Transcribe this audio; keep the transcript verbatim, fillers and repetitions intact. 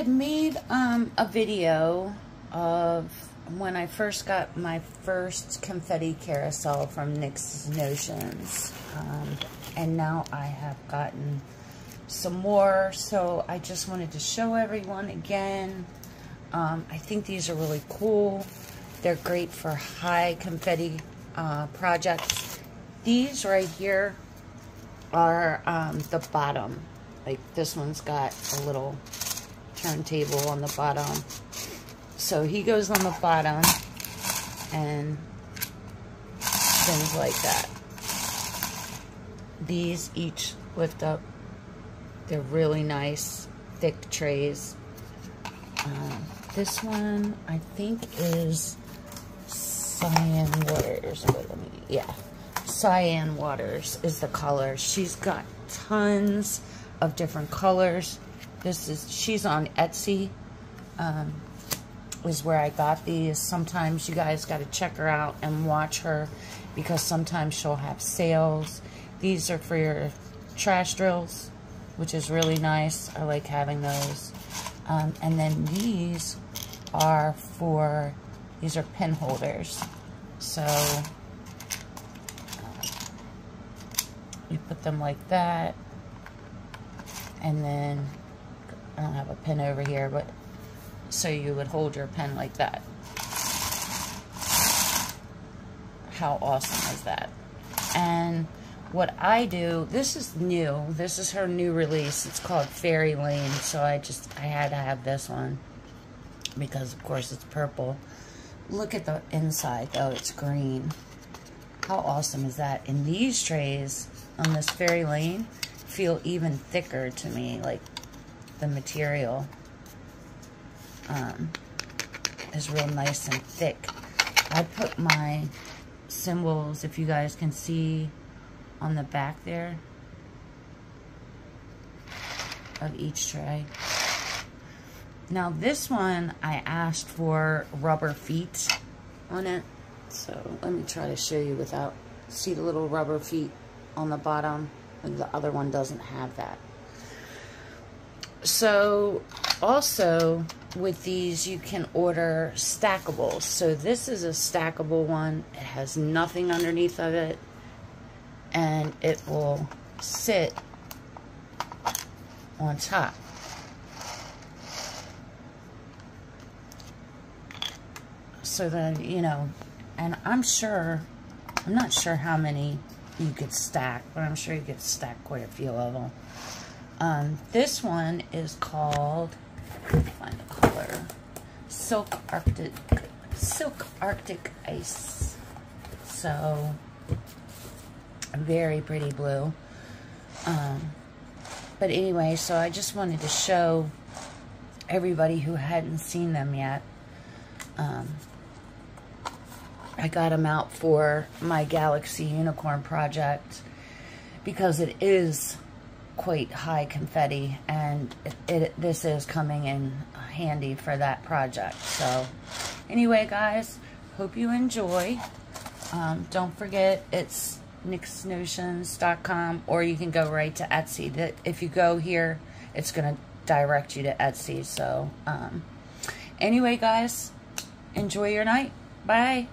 had made um, a video of when I first got my first confetti carousel from Nyx's Notions. Um, and now I have gotten some more, so I just wanted to show everyone again. Um, I think these are really cool. They're great for high confetti uh, projects. These right here are um, the bottom. Like this one's got a little turntable on the bottom. So he goes on the bottom and things like that. These each lift up. They're really nice, thick trays. Uh, this one, I think, is Cyan Waters. Wait, let me, yeah, Cyan Waters is the color. She's got tons of different colors. This is, she's on Etsy, um, is where I got these. Sometimes you guys got to check her out and watch her because sometimes she'll have sales. These are for your trash drills, which is really nice. I like having those. Um, and then these are for, these are pen holders. So uh, you put them like that. And then, I don't have a pen over here, but so you would hold your pen like that. How awesome is that? And what I do, this is new. This is her new release. It's called Fairy Lane. So I just, I had to have this one because, of course, it's purple. Look at the inside, though. It's green. How awesome is that? And these trays on this Fairy Lane feel even thicker to me. Like, the material um, is real nice and thick. I put my symbols, if you guys can see, on the back there of each tray. Now this one I asked for rubber feet on it. So let me try to show you without, see the little rubber feet on the bottom, and the other one doesn't have that. So also with these you can order stackables. So this is a stackable one. It has nothing underneath of it. And it will sit on top. So then, you know, and I'm sure, I'm not sure how many you could stack, but I'm sure you could stack quite a few of them. Um, this one is called, let me find the color, Silk Arctic, Silk Arctic Ice. So, very pretty blue. Um, but anyway, so I just wanted to show everybody who hadn't seen them yet. Um, I got them out for my Galaxy Unicorn project because it is quite high confetti, and it, it, this is coming in handy for that project. So anyway, guys, hope you enjoy. Um, don't forget, it's nyx notions dot com, or you can go right to Etsy. That if you go here, it's going to direct you to Etsy. So um, anyway, guys, enjoy your night. Bye.